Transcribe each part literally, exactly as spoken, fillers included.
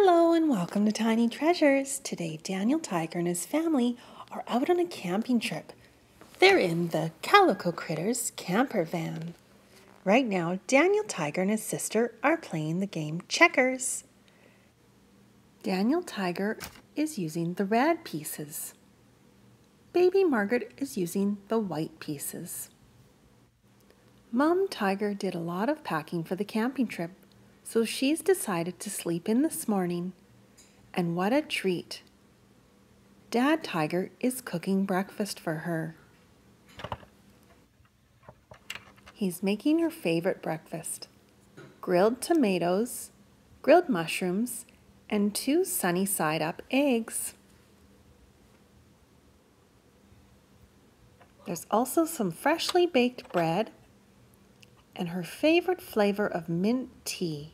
Hello and welcome to Tiny Treasures. Today Daniel Tiger and his family are out on a camping trip. They're in the Calico Critters camper van. Right now Daniel Tiger and his sister are playing the game checkers. Daniel Tiger is using the red pieces. Baby Margaret is using the white pieces. Mom Tiger did a lot of packing for the camping trip, so she's decided to sleep in this morning. And what a treat! Dad Tiger is cooking breakfast for her. He's making her favorite breakfast: grilled tomatoes, grilled mushrooms, and two sunny side up eggs. There's also some freshly baked bread and her favorite flavor of mint tea.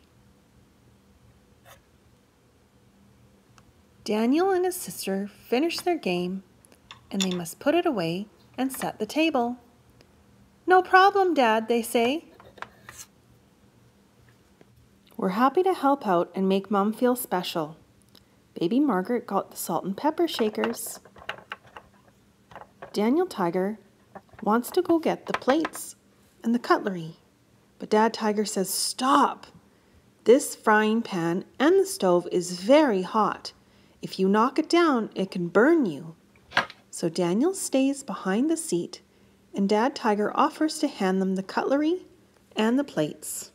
Daniel and his sister finish their game, and they must put it away and set the table. "No problem, Dad," they say. We're happy to help out and make Mom feel special. Baby Margaret got the salt and pepper shakers. Daniel Tiger wants to go get the plates and the cutlery, but Dad Tiger says, "Stop! This frying pan and the stove is very hot. If you knock it down, it can burn you." So Daniel stays behind the seat, and Dad Tiger offers to hand them the cutlery and the plates.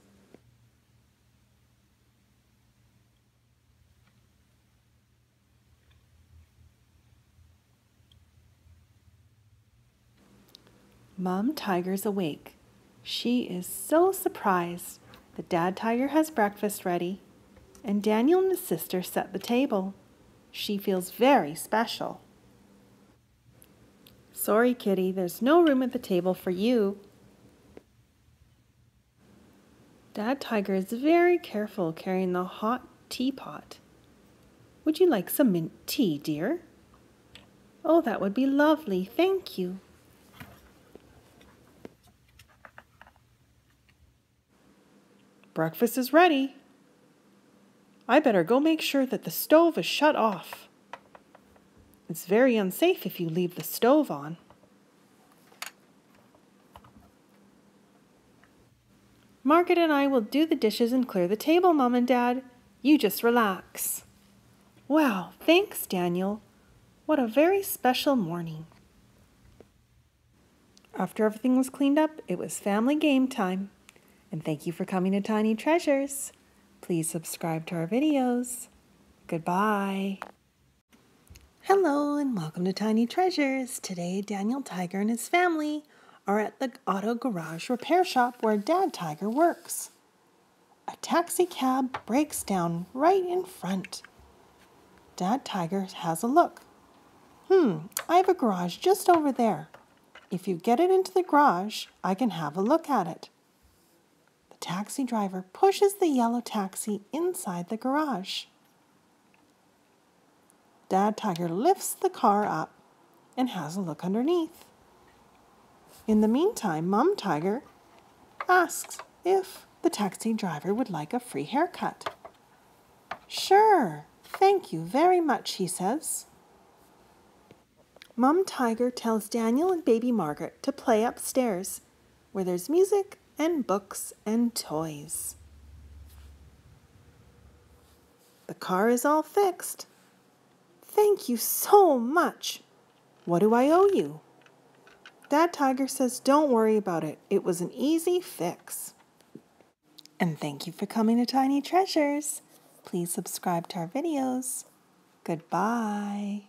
Mom Tiger's awake. She is so surprised that Dad Tiger has breakfast ready, and Daniel and his sister set the table. She feels very special. "Sorry, Kitty, there's no room at the table for you." Dad Tiger is very careful carrying the hot teapot. "Would you like some mint tea, dear?" "Oh, that would be lovely, thank you." "Breakfast is ready. I better go make sure that the stove is shut off. It's very unsafe if you leave the stove on." "Margaret and I will do the dishes and clear the table, Mom and Dad. You just relax." Wow, thanks, Daniel. What a very special morning. After everything was cleaned up, it was family game time. And thank you for coming to Tiny Treasures. Please subscribe to our videos. Goodbye. Hello and welcome to Tiny Treasures. Today Daniel Tiger and his family are at the auto garage repair shop where Dad Tiger works. A taxi cab breaks down right in front. Dad Tiger has a look. "Hmm, I have a garage just over there. If you get it into the garage, I can have a look at it." Taxi driver pushes the yellow taxi inside the garage. Dad Tiger lifts the car up and has a look underneath. In the meantime, Mom Tiger asks if the taxi driver would like a free haircut. "Sure, thank you very much," he says. Mom Tiger tells Daniel and Baby Margaret to play upstairs where there's music and books and toys. The car is all fixed. "Thank you so much. What do I owe you?" Dad Tiger says, "Don't worry about it. It was an easy fix." And thank you for coming to Tiny Treasures. Please subscribe to our videos. Goodbye.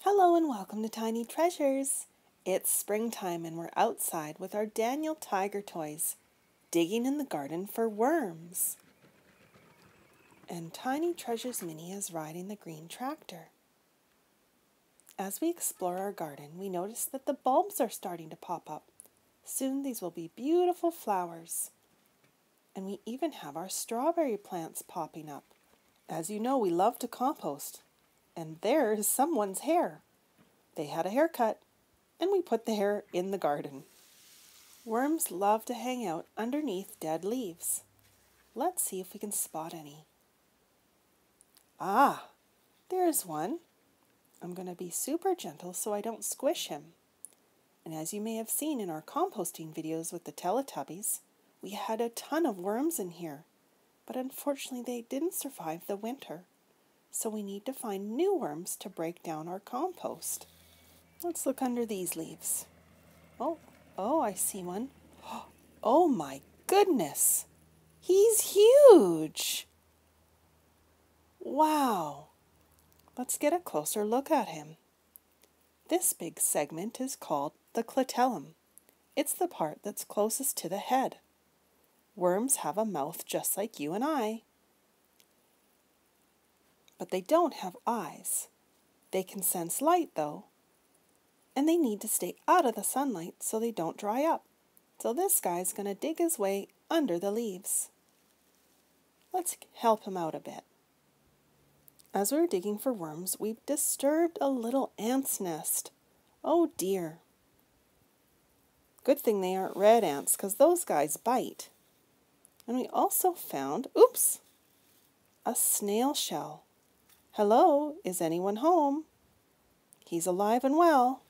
Hello and welcome to Tiny Treasures. It's springtime and we're outside with our Daniel Tiger toys, digging in the garden for worms. And Tiny Treasures Minnie is riding the green tractor. As we explore our garden, we notice that the bulbs are starting to pop up. Soon these will be beautiful flowers. And we even have our strawberry plants popping up. As you know, we love to compost. And there is someone's hair. They had a haircut, and we put the hair in the garden. Worms love to hang out underneath dead leaves. Let's see if we can spot any. Ah, there's one. I'm going to be super gentle so I don't squish him. And as you may have seen in our composting videos with the Teletubbies, we had a ton of worms in here, but unfortunately they didn't survive the winter. So we need to find new worms to break down our compost. Let's look under these leaves. Oh, oh, I see one. Oh my goodness! He's huge! Wow! Let's get a closer look at him. This big segment is called the clitellum. It's the part that's closest to the head. Worms have a mouth just like you and I, but they don't have eyes. They can sense light though, and they need to stay out of the sunlight so they don't dry up. So this guy's going to dig his way under the leaves. Let's help him out a bit. As we were digging for worms, we've disturbed a little ant's nest. Oh dear. Good thing they aren't red ants, because those guys bite. And we also found, oops, a snail shell. Hello, is anyone home? He's alive and well.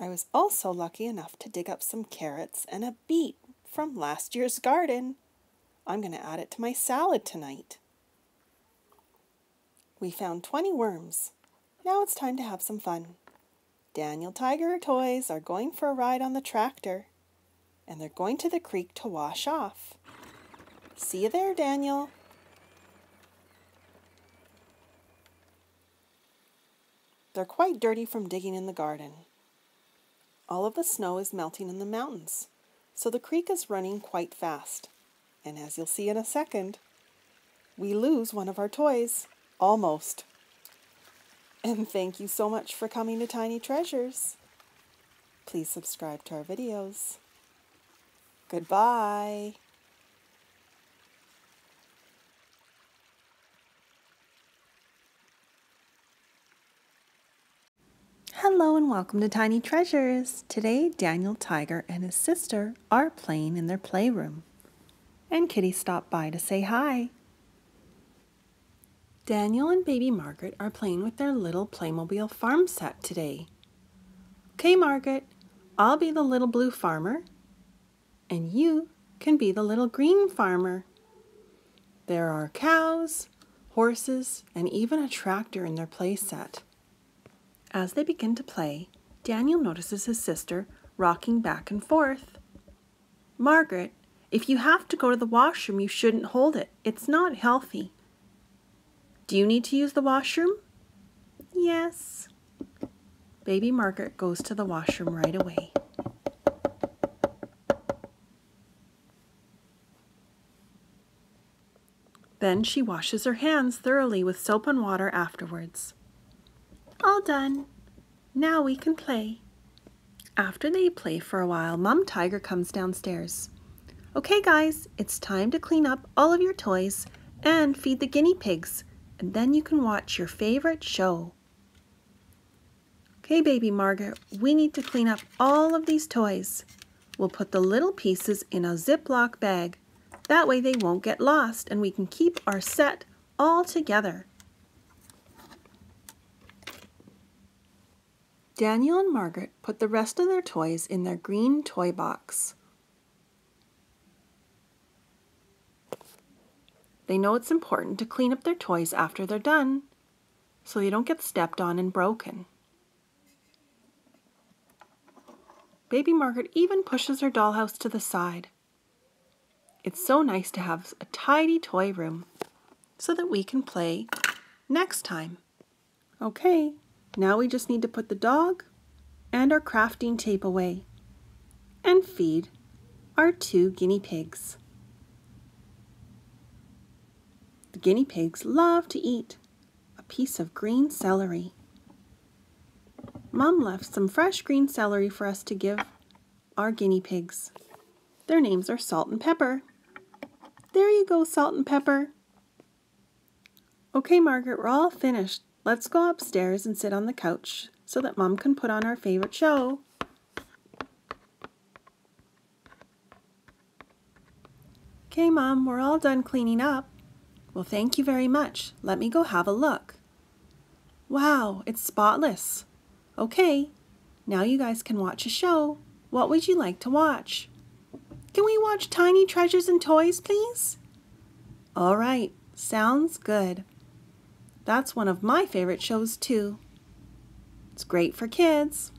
I was also lucky enough to dig up some carrots and a beet from last year's garden. I'm going to add it to my salad tonight. We found twenty worms. Now it's time to have some fun. Daniel Tiger Toys are going for a ride on the tractor, and they're going to the creek to wash off. See you there, Daniel. They're quite dirty from digging in the garden. All of the snow is melting in the mountains, so the creek is running quite fast. And as you'll see in a second, we lose one of our toys. Almost. And thank you so much for coming to Tiny Treasures. Please subscribe to our videos. Goodbye. Hello and welcome to Tiny Treasures. Today Daniel Tiger and his sister are playing in their playroom. And Kitty stopped by to say hi. Daniel and Baby Margaret are playing with their little Playmobil farm set today. Okay, Margaret, I'll be the little blue farmer, and you can be the little green farmer. There are cows, horses, and even a tractor in their play set. As they begin to play, Daniel notices his sister rocking back and forth. Margaret, if you have to go to the washroom, you shouldn't hold it. It's not healthy. Do you need to use the washroom? Yes. Baby Margaret goes to the washroom right away. Then she washes her hands thoroughly with soap and water afterwards. All done. Now we can play. After they play for a while, Mom Tiger comes downstairs. Okay guys, it's time to clean up all of your toys and feed the guinea pigs. And then you can watch your favorite show. Okay, Baby Margaret, we need to clean up all of these toys. We'll put the little pieces in a Ziploc bag. That way they won't get lost and we can keep our set all together. Daniel and Margaret put the rest of their toys in their green toy box. They know it's important to clean up their toys after they're done, so they don't get stepped on and broken. Baby Margaret even pushes her dollhouse to the side. It's so nice to have a tidy toy room, so that we can play next time. Okay, now we just need to put the dog and our crafting tape away, and feed our two guinea pigs. The guinea pigs love to eat a piece of green celery. Mom left some fresh green celery for us to give our guinea pigs. Their names are Salt and Pepper. There you go, Salt and Pepper. Okay, Margaret, we're all finished. Let's go upstairs and sit on the couch so that Mom can put on our favorite show. Okay, Mom, we're all done cleaning up. Well, thank you very much. Let me go have a look. Wow, it's spotless. Okay, now you guys can watch a show. What would you like to watch? Can we watch Tiny Treasures and Toys, please? All right, sounds good. That's one of my favorite shows, too. It's great for kids.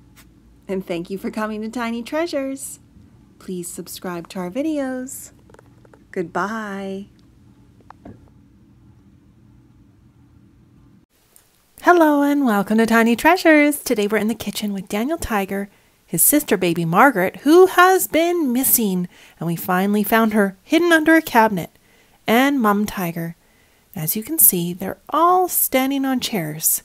And thank you for coming to Tiny Treasures. Please subscribe to our videos. Goodbye. Hello and welcome to Tiny Treasures. Today we're in the kitchen with Daniel Tiger, his sister Baby Margaret, who has been missing, and we finally found her hidden under a cabinet, and Mom Tiger. As you can see, they're all standing on chairs.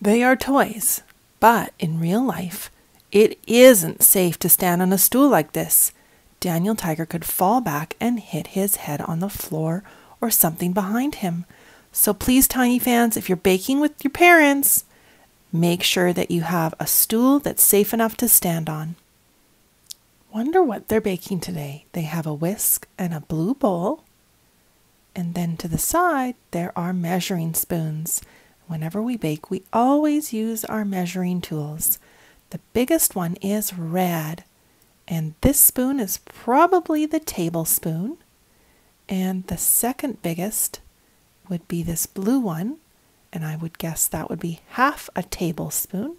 They are toys, but in real life, it isn't safe to stand on a stool like this. Daniel Tiger could fall back and hit his head on the floor or something behind him. So please, Tiny fans, if you're baking with your parents, make sure that you have a stool that's safe enough to stand on. Wonder what they're baking today. They have a whisk and a blue bowl. And then to the side, there are measuring spoons. Whenever we bake, we always use our measuring tools. The biggest one is red. And this spoon is probably the tablespoon. And the second biggest would be this blue one, and I would guess that would be half a tablespoon.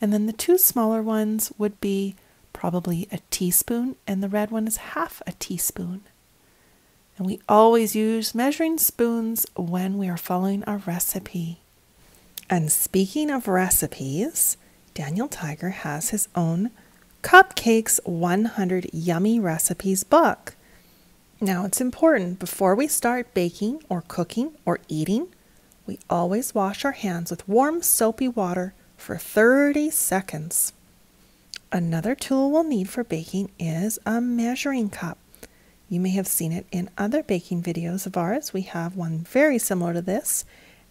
And then the two smaller ones would be probably a teaspoon, and the red one is half a teaspoon. And we always use measuring spoons when we are following a recipe. And speaking of recipes, Daniel Tiger has his own Cupcakes one hundred Yummy Recipes book. Now it's important, before we start baking or cooking or eating, we always wash our hands with warm soapy water for thirty seconds. Another tool we'll need for baking is a measuring cup. You may have seen it in other baking videos of ours. We have one very similar to this,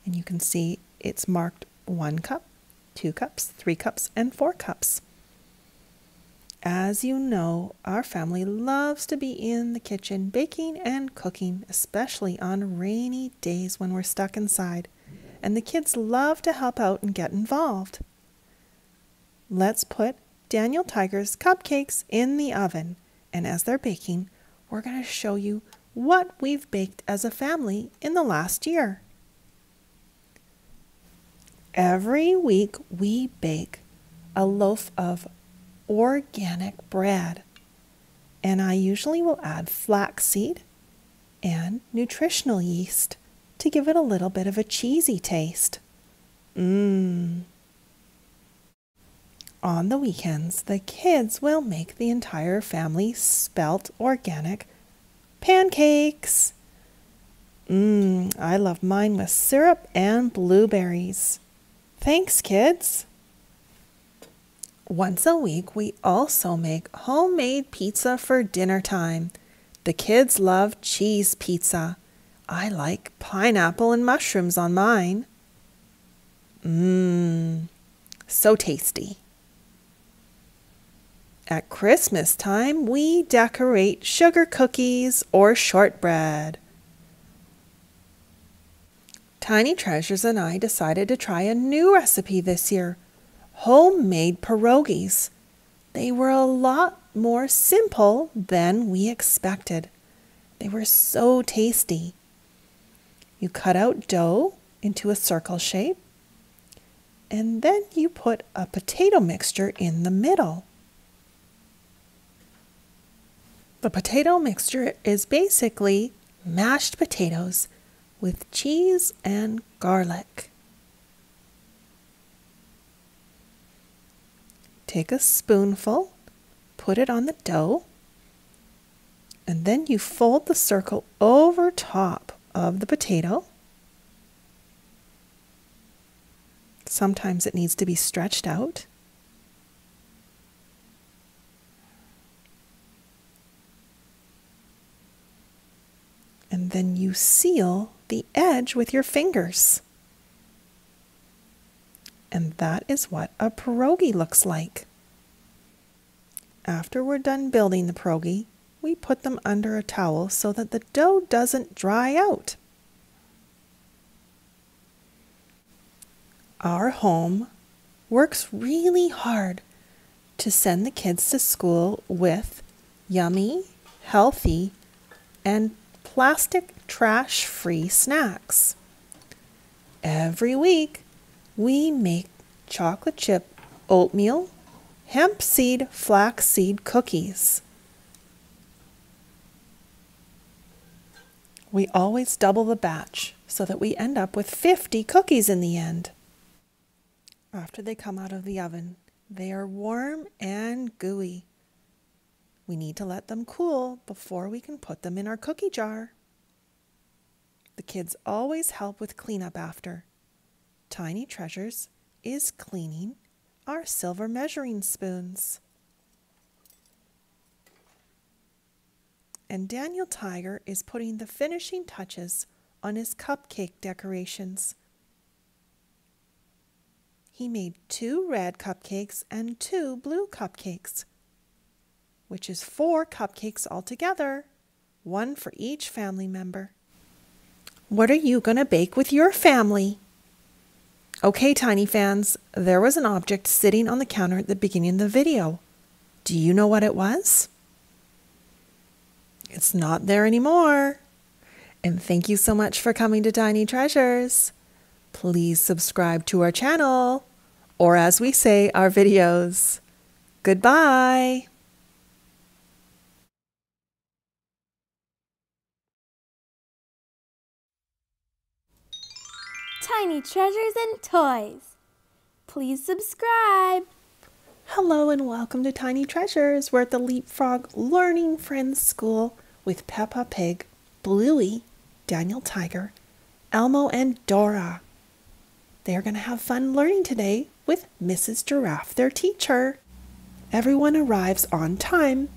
and you can see it's marked one cup, two cups, three cups, and four cups. As you know, our family loves to be in the kitchen baking and cooking, especially on rainy days when we're stuck inside, and the kids love to help out and get involved. Let's put Daniel Tiger's cupcakes in the oven, and as they're baking, we're going to show you what we've baked as a family in the last year. Every week we bake a loaf of organic bread, and I usually will add flaxseed and nutritional yeast to give it a little bit of a cheesy taste. Mmm. On the weekends, the kids will make the entire family spelt organic pancakes. Mmm, I love mine with syrup and blueberries. Thanks, kids. Once a week, we also make homemade pizza for dinner time. The kids love cheese pizza. I like pineapple and mushrooms on mine. Mmm, so tasty. At Christmas time, we decorate sugar cookies or shortbread. Tiny Treasures and I decided to try a new recipe this year. Homemade pierogies. They were a lot more simple than we expected. They were so tasty. You cut out dough into a circle shape, and then you put a potato mixture in the middle. The potato mixture is basically mashed potatoes with cheese and garlic. Take a spoonful, put it on the dough, and then you fold the circle over top of the potato. Sometimes it needs to be stretched out. And then you seal the edge with your fingers. And that is what a pierogi looks like. After we're done building the pierogi, we put them under a towel so that the dough doesn't dry out. Our home works really hard to send the kids to school with yummy, healthy, and plastic trash-free snacks. Every week, we make chocolate chip oatmeal, hemp seed, flaxseed cookies. We always double the batch so that we end up with fifty cookies in the end. After they come out of the oven, they are warm and gooey. We need to let them cool before we can put them in our cookie jar. The kids always help with cleanup after. Tiny Treasures is cleaning our silver measuring spoons. And Daniel Tiger is putting the finishing touches on his cupcake decorations. He made two red cupcakes and two blue cupcakes, which is four cupcakes altogether, one for each family member. What are you going to bake with your family? Okay, Tiny fans, there was an object sitting on the counter at the beginning of the video. Do you know what it was? It's not there anymore. And thank you so much for coming to Tiny Treasures. Please subscribe to our channel, or as we say, our videos. Goodbye. Tiny Treasures and Toys. Please subscribe. Hello and welcome to Tiny Treasures. We're at the LeapFrog Learning Friends School with Peppa Pig, Bluey, Daniel Tiger, Elmo, and Dora. They are going to have fun learning today with Missus Giraffe, their teacher. Everyone arrives on time.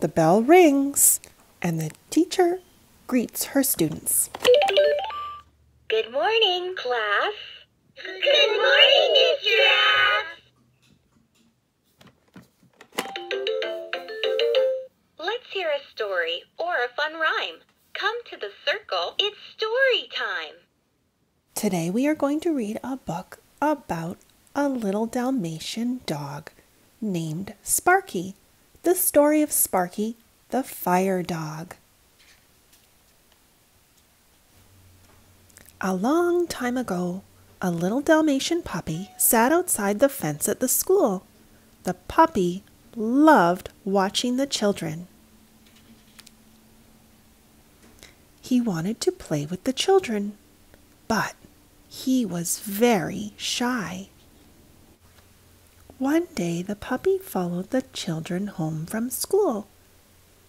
The bell rings. And the teacher greets her students. Good morning, class. Good morning, Miss Giraffe. Let's hear a story or a fun rhyme. Come to the circle, it's story time. Today we are going to read a book about a little Dalmatian dog named Sparky. The story of Sparky the Fire Dog. A long time ago, a little Dalmatian puppy sat outside the fence at the school. The puppy loved watching the children. He wanted to play with the children, but he was very shy. One day, the puppy followed the children home from school.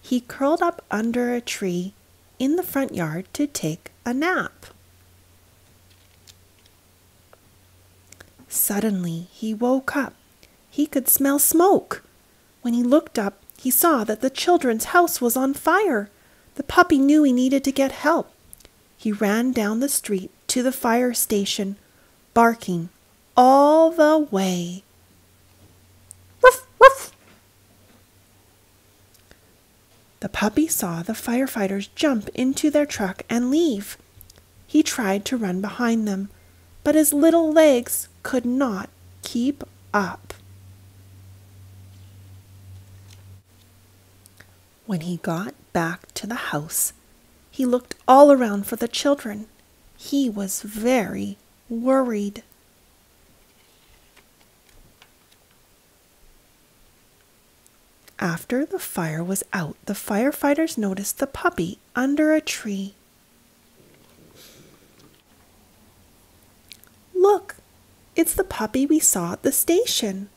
He curled up under a tree in the front yard to take a nap. Suddenly, he woke up. He could smell smoke. When he looked up, he saw that the children's house was on fire. The puppy knew he needed to get help. He ran down the street to the fire station, barking all the way. Woof, woof. The puppy saw the firefighters jump into their truck and leave. He tried to run behind them, but his little legs could not keep up. When he got back to the house, he looked all around for the children. He was very worried. After the fire was out, the firefighters noticed the puppy under a tree. Look, it's the puppy we saw at the station.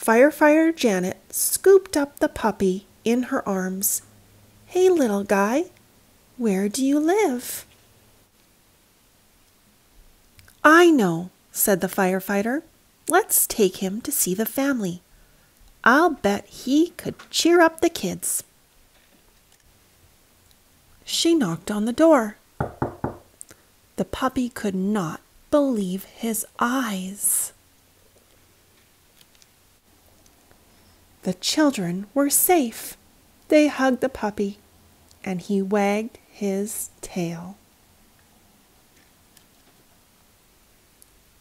Firefighter Janet scooped up the puppy in her arms. Hey, little guy, where do you live? I know, said the firefighter. Let's take him to see the family. I'll bet he could cheer up the kids. She knocked on the door. The puppy could not believe his eyes. The children were safe. They hugged the puppy, and he wagged his tail.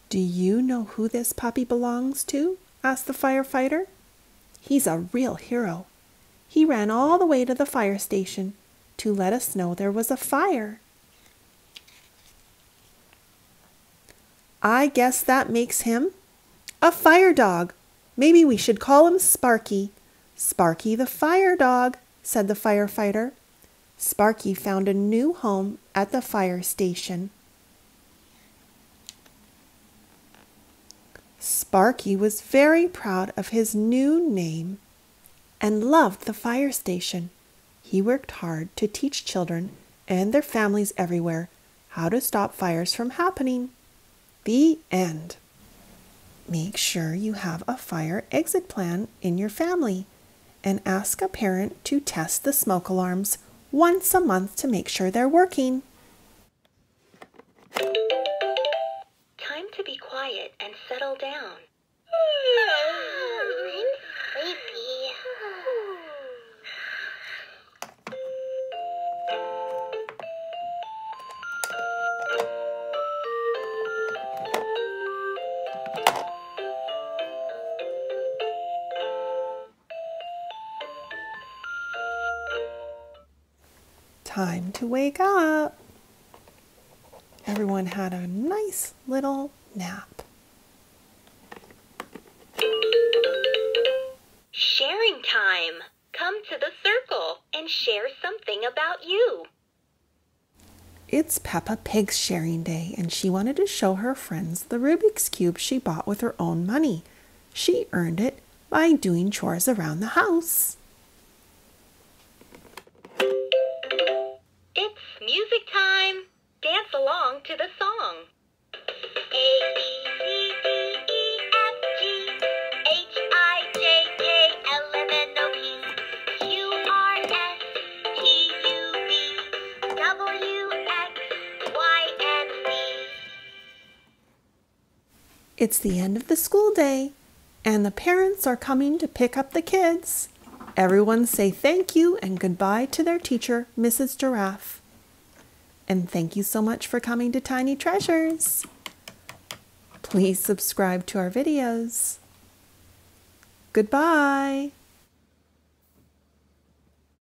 Do you know who this puppy belongs to? Asked the firefighter. He's a real hero. He ran all the way to the fire station to let us know there was a fire. I guess that makes him a fire dog. Maybe we should call him Sparky. Sparky the fire dog, said the firefighter. Sparky found a new home at the fire station. Sparky was very proud of his new name and loved the fire station. He worked hard to teach children and their families everywhere how to stop fires from happening. The end. Make sure you have a fire exit plan in your family and ask a parent to test the smoke alarms once a month to make sure they're working. Time to be quiet and settle down. I'm sleepy. Time to wake up. Everyone had a nice little nap. Sharing time. Come to the circle and share something about you. It's Peppa Pig's sharing day, and she wanted to show her friends the Rubik's Cube she bought with her own money. She earned it by doing chores around the house. It's music time. Dance along to the song. A, B, C, D, E, F, G, H, I, J, K, L, M, N, O, P, Q, R, S, T, U, V, W, X, Y, and Z. It's the end of the school day, and the parents are coming to pick up the kids. Everyone say thank you and goodbye to their teacher, Missus Giraffe. And thank you so much for coming to Tiny Treasures. Please subscribe to our videos. Goodbye.